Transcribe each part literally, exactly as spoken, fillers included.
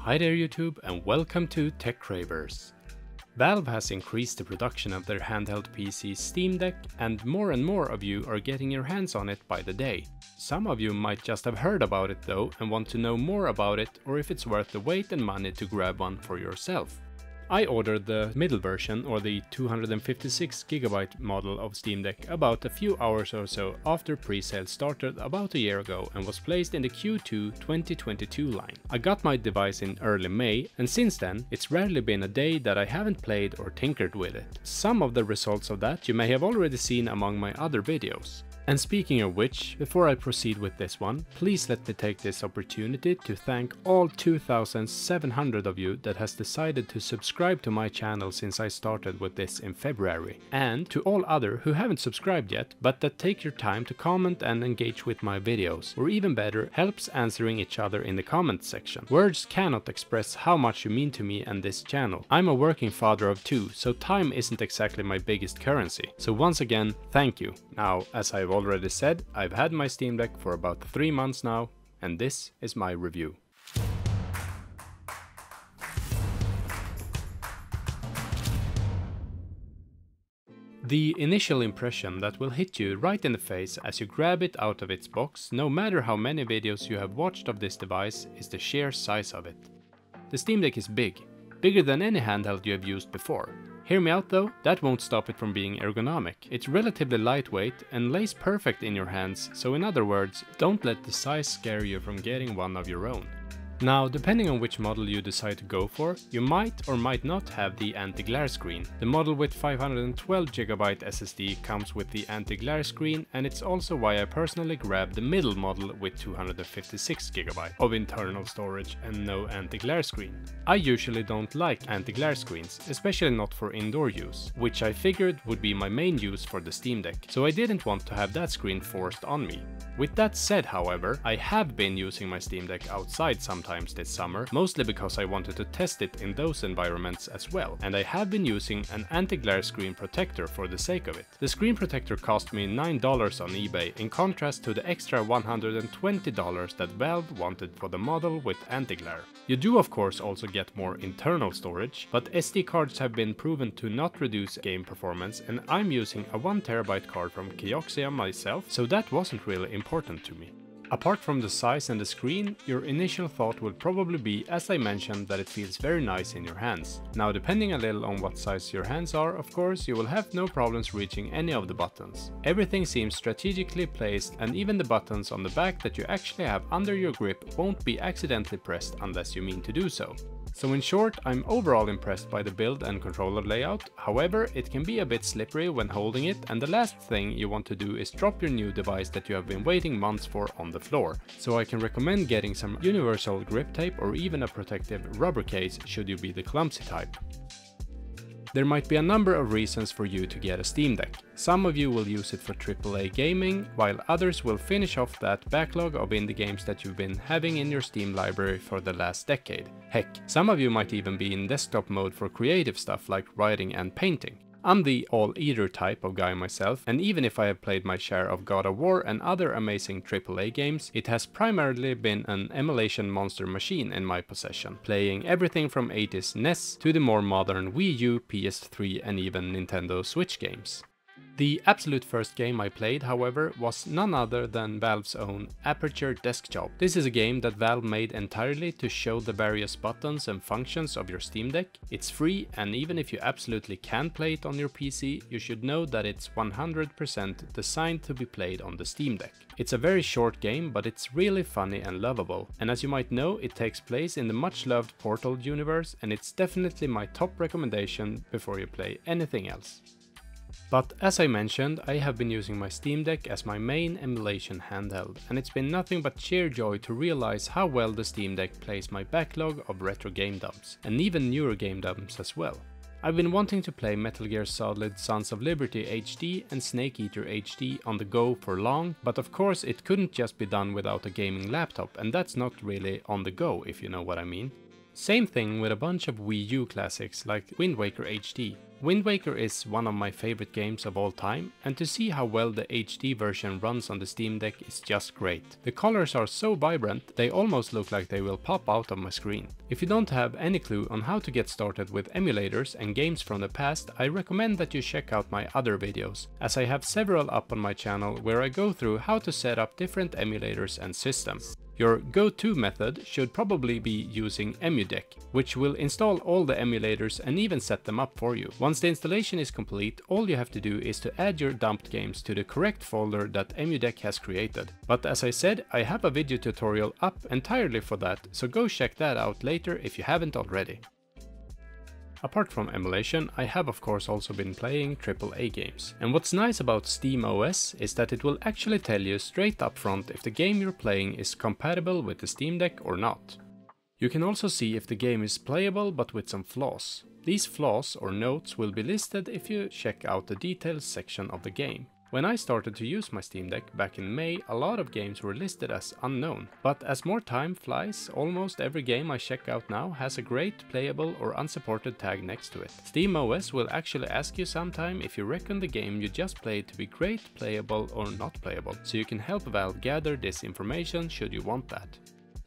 Hi there YouTube, and welcome to Tech Cravers. Valve has increased the production of their handheld P C Steam Deck, and more and more of you are getting your hands on it by the day. Some of you might just have heard about it though and want to know more about it, or if it's worth the wait and money to grab one for yourself. I ordered the middle version, or the two hundred fifty-six gigabyte model of Steam Deck, about a few hours or so after pre-sale started about a year ago, and was placed in the Q two twenty twenty-two line. I got my device in early May, and since then it's rarely been a day that I haven't played or tinkered with it. Some of the results of that you may have already seen among my other videos. And speaking of which, before I proceed with this one, please let me take this opportunity to thank all two thousand seven hundred of you that has decided to subscribe to my channel since I started with this in February, and to all other who haven't subscribed yet, but that take your time to comment and engage with my videos, or even better, helps answering each other in the comments section. Words cannot express how much you mean to me and this channel. I'm a working father of two, so time isn't exactly my biggest currency. So once again, thank you. Now, as I've already said, I've had my Steam Deck for about three months now, and this is my review. The initial impression that will hit you right in the face as you grab it out of its box, no matter how many videos you have watched of this device, is the sheer size of it. The Steam Deck is big, bigger than any handheld you have used before. Hear me out though, that won't stop it from being ergonomic. It's relatively lightweight and lays perfect in your hands, so in other words, don't let the size scare you from getting one of your own. Now, depending on which model you decide to go for, you might or might not have the anti-glare screen. The model with five hundred twelve gigabyte S S D comes with the anti-glare screen, and it's also why I personally grabbed the middle model with two hundred fifty-six gigabyte of internal storage and no anti-glare screen. I usually don't like anti-glare screens, especially not for indoor use, which I figured would be my main use for the Steam Deck, so I didn't want to have that screen forced on me. With that said, however, I have been using my Steam Deck outside sometimes this summer, mostly because I wanted to test it in those environments as well, and I have been using an anti-glare screen protector for the sake of it. The screen protector cost me nine dollars on eBay, in contrast to the extra one hundred twenty dollars that Valve wanted for the model with anti-glare. You do of course also get more internal storage, but S D cards have been proven to not reduce game performance, and I'm using a one terabyte card from Kioxia myself, so that wasn't really important to me. Apart from the size and the screen, your initial thought will probably be, as I mentioned, that it feels very nice in your hands. Now, depending a little on what size your hands are, of course, you will have no problems reaching any of the buttons. Everything seems strategically placed, and even the buttons on the back that you actually have under your grip won't be accidentally pressed unless you mean to do so. So in short, I'm overall impressed by the build and controller layout. However, it can be a bit slippery when holding it, and the last thing you want to do is drop your new device that you have been waiting months for on the floor. So I can recommend getting some universal grip tape or even a protective rubber case should you be the clumsy type. There might be a number of reasons for you to get a Steam Deck. Some of you will use it for triple A gaming, while others will finish off that backlog of indie games that you've been having in your Steam library for the last decade. Heck, some of you might even be in desktop mode for creative stuff like writing and painting. I'm the all-eater type of guy myself, and even if I have played my share of God of War and other amazing triple A games, it has primarily been an emulation monster machine in my possession, playing everything from eighties N E S to the more modern Wii U, P S three and even Nintendo Switch games. The absolute first game I played, however, was none other than Valve's own Aperture Desk Job. This is a game that Valve made entirely to show the various buttons and functions of your Steam Deck. It's free, and even if you absolutely can't play it on your P C, you should know that it's one hundred percent designed to be played on the Steam Deck. It's a very short game, but it's really funny and lovable. And as you might know, it takes place in the much-loved Portal universe, and it's definitely my top recommendation before you play anything else. But as I mentioned, I have been using my Steam Deck as my main emulation handheld, and it's been nothing but sheer joy to realize how well the Steam Deck plays my backlog of retro game dumps, and even newer game dumps as well. I've been wanting to play Metal Gear Solid Sons of Liberty H D and Snake Eater H D on the go for long, but of course it couldn't just be done without a gaming laptop, and that's not really on the go, if you know what I mean. Same thing with a bunch of Wii U classics like Wind Waker H D. Wind Waker is one of my favorite games of all time, and to see how well the H D version runs on the Steam Deck is just great. The colors are so vibrant, they almost look like they will pop out of my screen. If you don't have any clue on how to get started with emulators and games from the past, I recommend that you check out my other videos, as I have several up on my channel where I go through how to set up different emulators and systems. Your go-to method should probably be using EmuDeck, which will install all the emulators and even set them up for you. Once the installation is complete, all you have to do is to add your dumped games to the correct folder that EmuDeck has created. But as I said, I have a video tutorial up entirely for that, so go check that out later if you haven't already. Apart from emulation, I have of course also been playing triple A games. And what's nice about SteamOS is that it will actually tell you straight up front if the game you're playing is compatible with the Steam Deck or not. You can also see if the game is playable but with some flaws. These flaws or notes will be listed if you check out the details section of the game. When I started to use my Steam Deck back in May, a lot of games were listed as unknown. But as more time flies, almost every game I check out now has a great, playable or unsupported tag next to it. SteamOS will actually ask you sometime if you reckon the game you just played to be great, playable or not playable, so you can help Valve gather this information should you want that.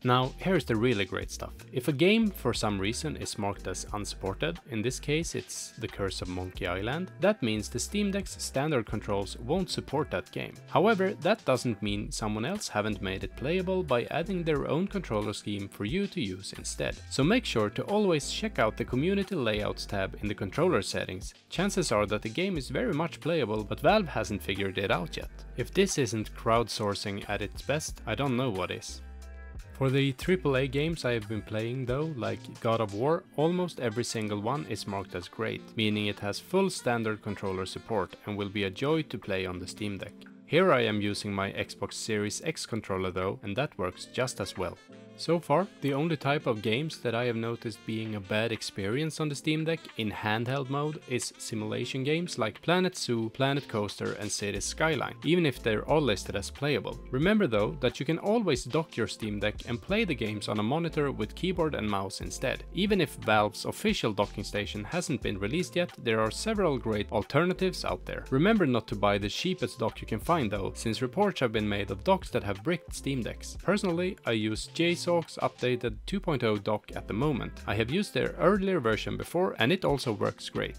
Now, here's the really great stuff. If a game for some reason is marked as unsupported, in this case it's The Curse of Monkey Island, that means the Steam Deck's standard controls won't support that game. However, that doesn't mean someone else haven't made it playable by adding their own controller scheme for you to use instead. So make sure to always check out the Community Layouts tab in the controller settings. Chances are that the game is very much playable, but Valve hasn't figured it out yet. If this isn't crowdsourcing at its best, I don't know what is. For the triple A games I have been playing though, like God of War, almost every single one is marked as great, meaning it has full standard controller support and will be a joy to play on the Steam Deck. Here I am using my Xbox Series X controller though, and that works just as well. So far, the only type of games that I have noticed being a bad experience on the Steam Deck in handheld mode is simulation games like Planet Zoo, Planet Coaster and Cities: Skylines, even if they're all listed as playable. Remember though that you can always dock your Steam Deck and play the games on a monitor with keyboard and mouse instead. Even if Valve's official docking station hasn't been released yet, there are several great alternatives out there. Remember not to buy the cheapest dock you can find though, since reports have been made of docks that have bricked Steam Decks. Personally, I use Jason SOX updated two point oh dock at the moment. I have used their earlier version before and it also works great.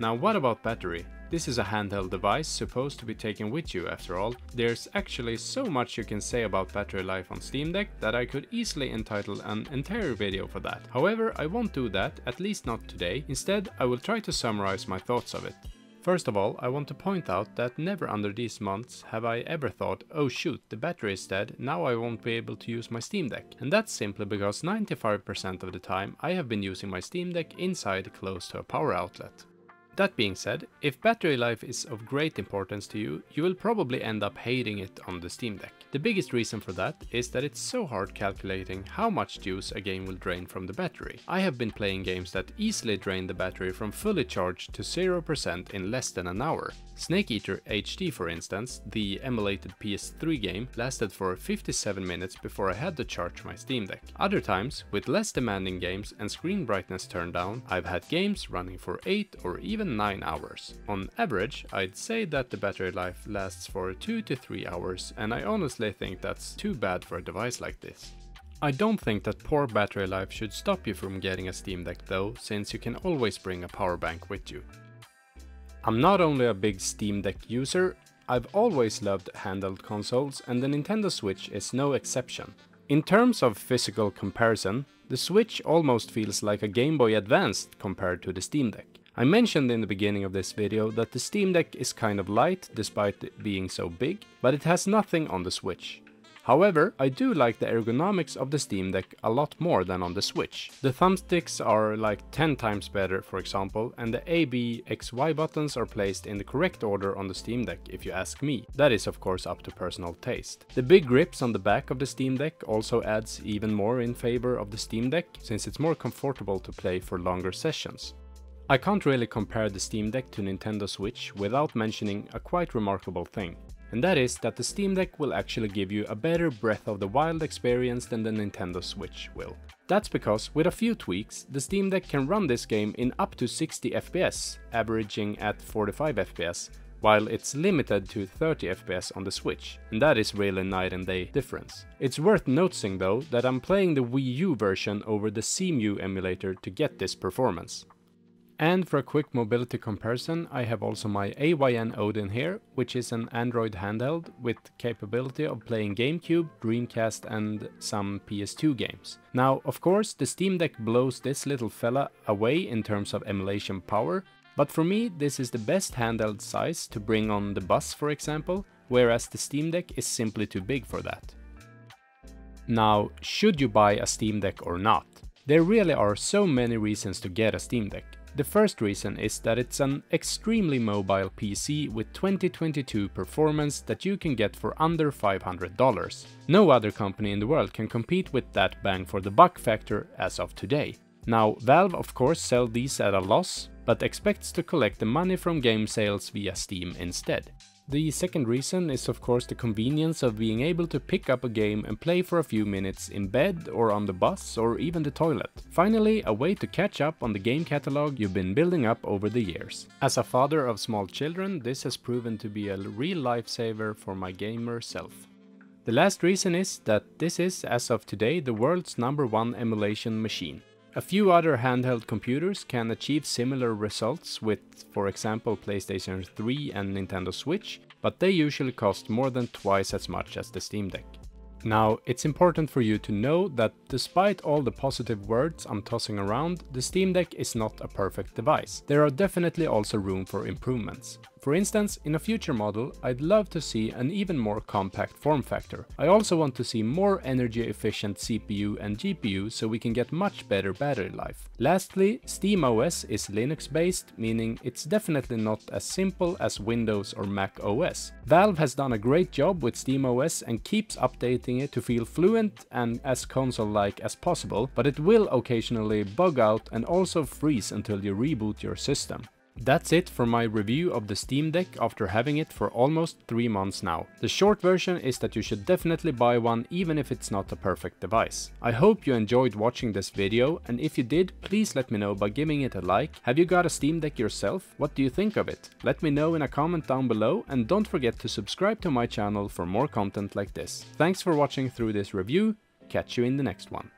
Now what about battery? This is a handheld device supposed to be taken with you after all. There's actually so much you can say about battery life on Steam Deck that I could easily entitle an entire video for that. However, I won't do that, at least not today. Instead, I will try to summarize my thoughts of it. First of all, I want to point out that never under these months have I ever thought, oh shoot, the battery is dead, now I won't be able to use my Steam Deck. And that's simply because ninety-five percent of the time I have been using my Steam Deck inside close to a power outlet. That being said, if battery life is of great importance to you, you will probably end up hating it on the Steam Deck. The biggest reason for that is that it's so hard calculating how much juice a game will drain from the battery. I have been playing games that easily drain the battery from fully charged to zero percent in less than an hour. Snake Eater H D, for instance, the emulated P S three game, lasted for fifty-seven minutes before I had to charge my Steam Deck. Other times, with less demanding games and screen brightness turned down, I've had games running for eight or even nine hours. On average, I'd say that the battery life lasts for two to three hours, and I honestly think that's too bad for a device like this. I don't think that poor battery life should stop you from getting a Steam Deck though, since you can always bring a power bank with you. I'm not only a big Steam Deck user, I've always loved handheld consoles, and the Nintendo Switch is no exception. In terms of physical comparison, the Switch almost feels like a Game Boy Advance compared to the Steam Deck. I mentioned in the beginning of this video that the Steam Deck is kind of light despite it being so big, but it has nothing on the Switch. However, I do like the ergonomics of the Steam Deck a lot more than on the Switch. The thumbsticks are like ten times better, for example, and the A, B, X, Y buttons are placed in the correct order on the Steam Deck, if you ask me. That is of course up to personal taste. The big grips on the back of the Steam Deck also adds even more in favor of the Steam Deck, since it's more comfortable to play for longer sessions. I can't really compare the Steam Deck to Nintendo Switch without mentioning a quite remarkable thing. and that is that the Steam Deck will actually give you a better Breath of the Wild experience than the Nintendo Switch will. That's because with a few tweaks, the Steam Deck can run this game in up to sixty F P S, averaging at forty-five F P S, while it's limited to thirty F P S on the Switch, and that is really night and day difference. It's worth noticing though that I'm playing the Wii U version over the Cemu emulator to get this performance. And for a quick mobility comparison, I have also my A Y N Odin here, which is an Android handheld with capability of playing GameCube, Dreamcast and some P S two games. Now, of course, the Steam Deck blows this little fella away in terms of emulation power, but for me this is the best handheld size to bring on the bus, for example, whereas the Steam Deck is simply too big for that. Now, should you buy a Steam Deck or not? There really are so many reasons to get a Steam Deck. The first reason is that it's an extremely mobile P C with twenty twenty-two performance that you can get for under five hundred dollars. No other company in the world can compete with that bang for the buck factor as of today. Now, Valve of course sells these at a loss, but expects to collect the money from game sales via Steam instead. The second reason is of course the convenience of being able to pick up a game and play for a few minutes in bed or on the bus or even the toilet. Finally, a way to catch up on the game catalog you've been building up over the years. As a father of small children, this has proven to be a real lifesaver for my gamer self. The last reason is that this is, as of today, the world's number one emulation machine. A few other handheld computers can achieve similar results with, for example, PlayStation three and Nintendo Switch, but they usually cost more than twice as much as the Steam Deck. Now, it's important for you to know that despite all the positive words I'm tossing around, the Steam Deck is not a perfect device. There are definitely also room for improvements. For instance, in a future model, I'd love to see an even more compact form factor. I also want to see more energy efficient C P U and G P U so we can get much better battery life. Lastly, SteamOS is Linux based, meaning it's definitely not as simple as Windows or Mac O S. Valve has done a great job with SteamOS and keeps updating it to feel fluent and as console-like as possible, but it will occasionally bug out and also freeze until you reboot your system. That's it for my review of the Steam Deck after having it for almost three months now. The short version is that you should definitely buy one even if it's not a perfect device. I hope you enjoyed watching this video, and if you did, please let me know by giving it a like. Have you got a Steam Deck yourself? What do you think of it? Let me know in a comment down below, and don't forget to subscribe to my channel for more content like this. Thanks for watching through this review, catch you in the next one.